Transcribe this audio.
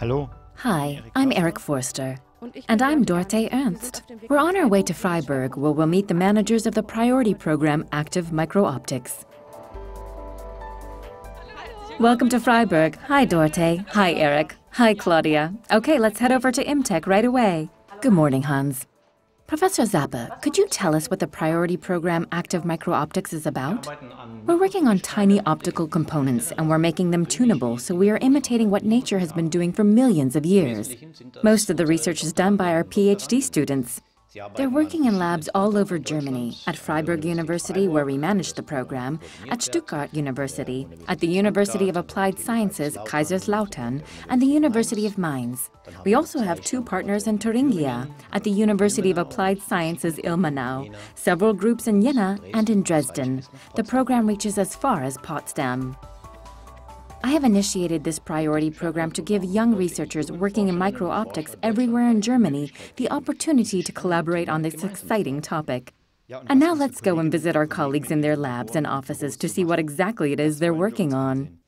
Hello. Hi, I'm Eric Forster. And I'm Dorte Ernst. We're on our way to Freiburg, where we'll meet the managers of the Priority Program Active Micro Optics. Welcome to Freiburg. Hi, Dorte. Hi, Eric. Hi, Claudia. Okay, let's head over to Imtech right away. Good morning, Hans. Professor Zappe, could you tell us what the Priority Program Active Micro Optics is about? We're working on tiny optical components, and we're making them tunable, so we are imitating what nature has been doing for millions of years. Most of the research is done by our PhD students. They're working in labs all over Germany, at Freiburg University, where we manage the program, at Stuttgart University, at the University of Applied Sciences Kaiserslautern, and the University of Mainz. We also have two partners in Thuringia, at the University of Applied Sciences Ilmenau, several groups in Jena and in Dresden. The program reaches as far as Potsdam. I have initiated this priority program to give young researchers working in micro-optics everywhere in Germany the opportunity to collaborate on this exciting topic. And now let's go and visit our colleagues in their labs and offices to see what exactly it is they're working on.